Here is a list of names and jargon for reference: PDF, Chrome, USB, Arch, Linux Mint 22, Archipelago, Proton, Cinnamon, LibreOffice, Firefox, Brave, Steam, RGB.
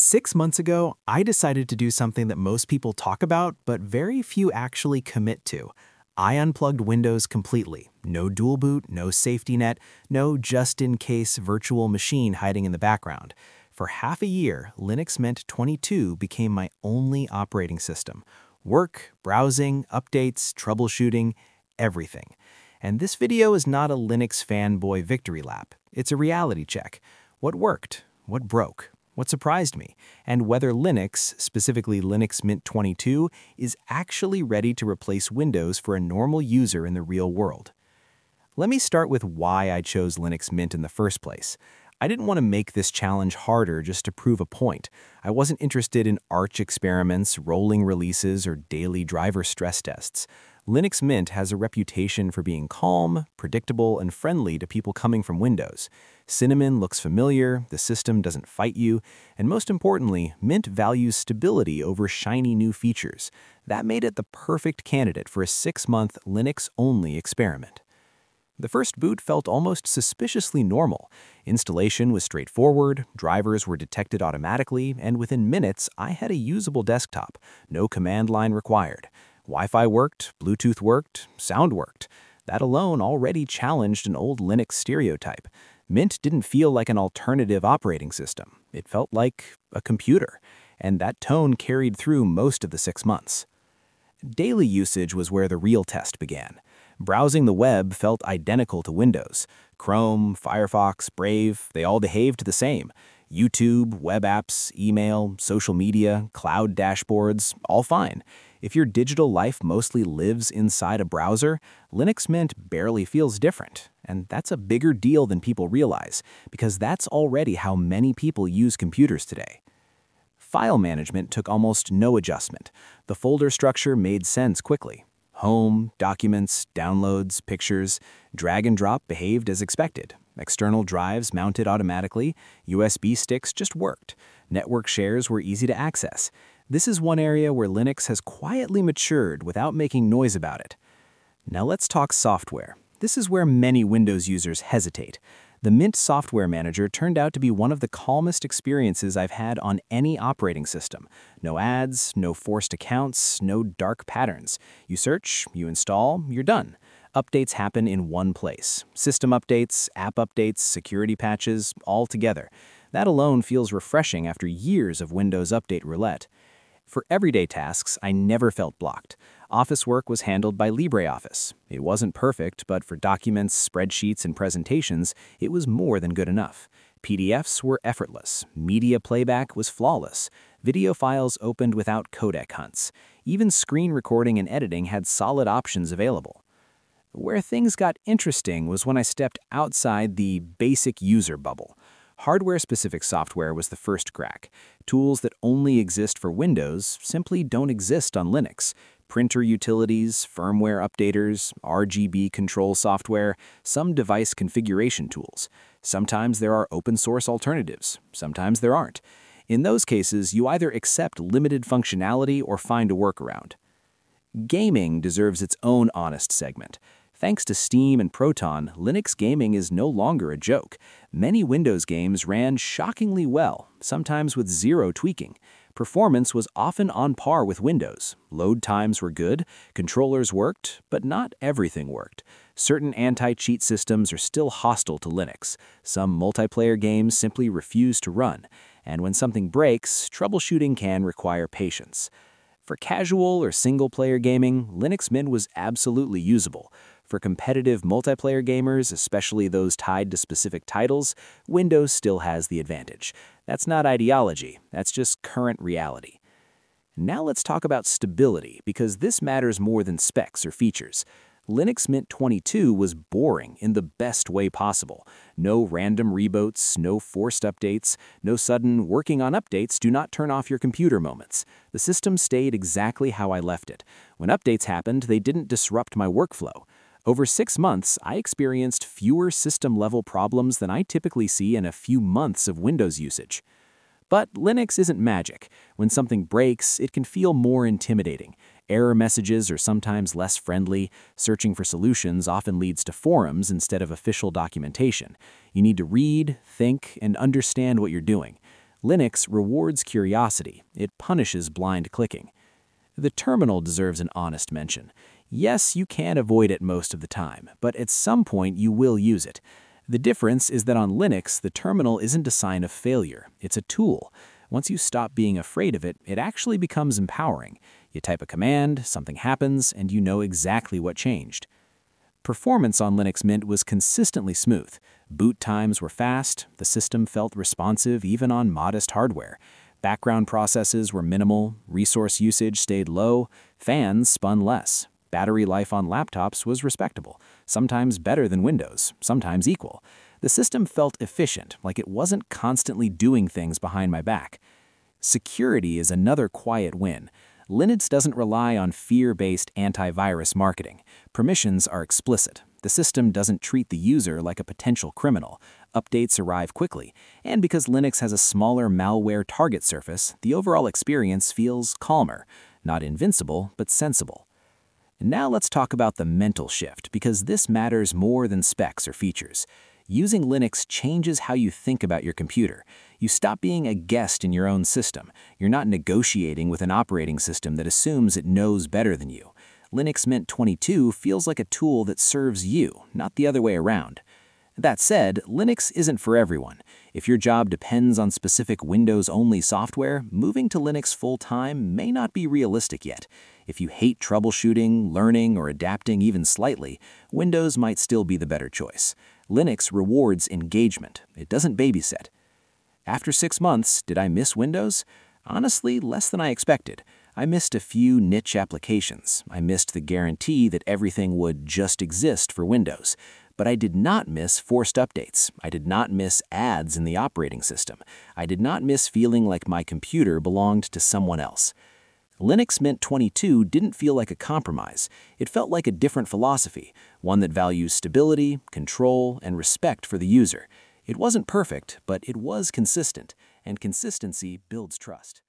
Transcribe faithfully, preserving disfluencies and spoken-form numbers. Six months ago, I decided to do something that most people talk about, but very few actually commit to. I unplugged Windows completely. No dual boot, no safety net, no just-in-case virtual machine hiding in the background. For half a year, Linux Mint twenty-two became my only operating system. Work, browsing, updates, troubleshooting, everything. And this video is not a Linux fanboy victory lap. It's a reality check. What worked? What broke? What surprised me, and whether Linux, specifically Linux Mint twenty-two, is actually ready to replace Windows for a normal user in the real world. Let me start with why I chose Linux Mint in the first place. I didn't want to make this challenge harder just to prove a point. I wasn't interested in Arch experiments, rolling releases, or daily driver stress tests. Linux Mint has a reputation for being calm, predictable, and friendly to people coming from Windows. Cinnamon looks familiar, the system doesn't fight you, and most importantly, Mint values stability over shiny new features. That made it the perfect candidate for a six-month Linux-only experiment. The first boot felt almost suspiciously normal. Installation was straightforward, drivers were detected automatically, and within minutes, I had a usable desktop, no command line required. Wi-Fi worked, Bluetooth worked, sound worked. That alone already challenged an old Linux stereotype. Mint didn't feel like an alternative operating system. It felt like a computer, and that tone carried through most of the six months. Daily usage was where the real test began. Browsing the web felt identical to Windows. Chrome, Firefox, Brave, they all behaved the same. YouTube, web apps, email, social media, cloud dashboards, all fine. If your digital life mostly lives inside a browser, Linux Mint barely feels different. And that's a bigger deal than people realize, because that's already how many people use computers today. File management took almost no adjustment. The folder structure made sense quickly. Home, documents, downloads, pictures, drag and drop behaved as expected. External drives mounted automatically, U S B sticks just worked. Network shares were easy to access. This is one area where Linux has quietly matured without making noise about it. Now let's talk software. This is where many Windows users hesitate. The Mint Software Manager turned out to be one of the calmest experiences I've had on any operating system. No ads, no forced accounts, no dark patterns. You search, you install, you're done. Updates happen in one place. System updates, app updates, security patches, all together. That alone feels refreshing after years of Windows update roulette. For everyday tasks, I never felt blocked. Office work was handled by LibreOffice. It wasn't perfect, but for documents, spreadsheets, and presentations, it was more than good enough. P D Fs were effortless. Media playback was flawless. Video files opened without codec hunts. Even screen recording and editing had solid options available. Where things got interesting was when I stepped outside the basic user bubble. Hardware-specific software was the first crack. Tools that only exist for Windows simply don't exist on Linux. Printer utilities, firmware updaters, R G B control software, some device configuration tools. Sometimes there are open-source alternatives. Sometimes there aren't. In those cases, you either accept limited functionality or find a workaround. Gaming deserves its own honest segment. Thanks to Steam and Proton, Linux gaming is no longer a joke. Many Windows games ran shockingly well, sometimes with zero tweaking. Performance was often on par with Windows. Load times were good, controllers worked, but not everything worked. Certain anti-cheat systems are still hostile to Linux. Some multiplayer games simply refuse to run. And when something breaks, troubleshooting can require patience. For casual or single-player gaming, Linux Mint was absolutely usable. For competitive multiplayer gamers, especially those tied to specific titles, Windows still has the advantage. That's not ideology, that's just current reality. Now let's talk about stability, because this matters more than specs or features. Linux Mint twenty-two was boring in the best way possible. No random reboots, no forced updates, no sudden working on updates do not turn off your computer moments. The system stayed exactly how I left it. When updates happened, they didn't disrupt my workflow. Over six months, I experienced fewer system-level problems than I typically see in a few months of Windows usage. But Linux isn't magic. When something breaks, it can feel more intimidating. Error messages are sometimes less friendly. Searching for solutions often leads to forums instead of official documentation. You need to read, think, and understand what you're doing. Linux rewards curiosity. It punishes blind clicking. The terminal deserves an honest mention. Yes, you can avoid it most of the time, but at some point you will use it. The difference is that on Linux, the terminal isn't a sign of failure. It's a tool. Once you stop being afraid of it, it actually becomes empowering. You type a command, something happens, and you know exactly what changed. Performance on Linux Mint was consistently smooth. Boot times were fast. The system felt responsive even on modest hardware. Background processes were minimal. Resource usage stayed low. Fans spun less. Battery life on laptops was respectable, sometimes better than Windows, sometimes equal. The system felt efficient, like it wasn't constantly doing things behind my back. Security is another quiet win. Linux doesn't rely on fear-based antivirus marketing. Permissions are explicit. The system doesn't treat the user like a potential criminal. Updates arrive quickly. And because Linux has a smaller malware target surface, the overall experience feels calmer. Not invincible, but sensible. Now let's talk about the mental shift, because this matters more than specs or features. Using Linux changes how you think about your computer. You stop being a guest in your own system. You're not negotiating with an operating system that assumes it knows better than you. Linux Mint twenty-two feels like a tool that serves you, not the other way around. That said, Linux isn't for everyone. If your job depends on specific Windows-only software, moving to Linux full-time may not be realistic yet. If you hate troubleshooting, learning, or adapting even slightly, Windows might still be the better choice. Linux rewards engagement. It doesn't babysit. After six months, did I miss Windows? Honestly, less than I expected. I missed a few niche applications. I missed the guarantee that everything would just exist for Windows. But I did not miss forced updates. I did not miss ads in the operating system. I did not miss feeling like my computer belonged to someone else. Linux Mint twenty-two didn't feel like a compromise. It felt like a different philosophy, one that values stability, control, and respect for the user. It wasn't perfect, but it was consistent, and consistency builds trust.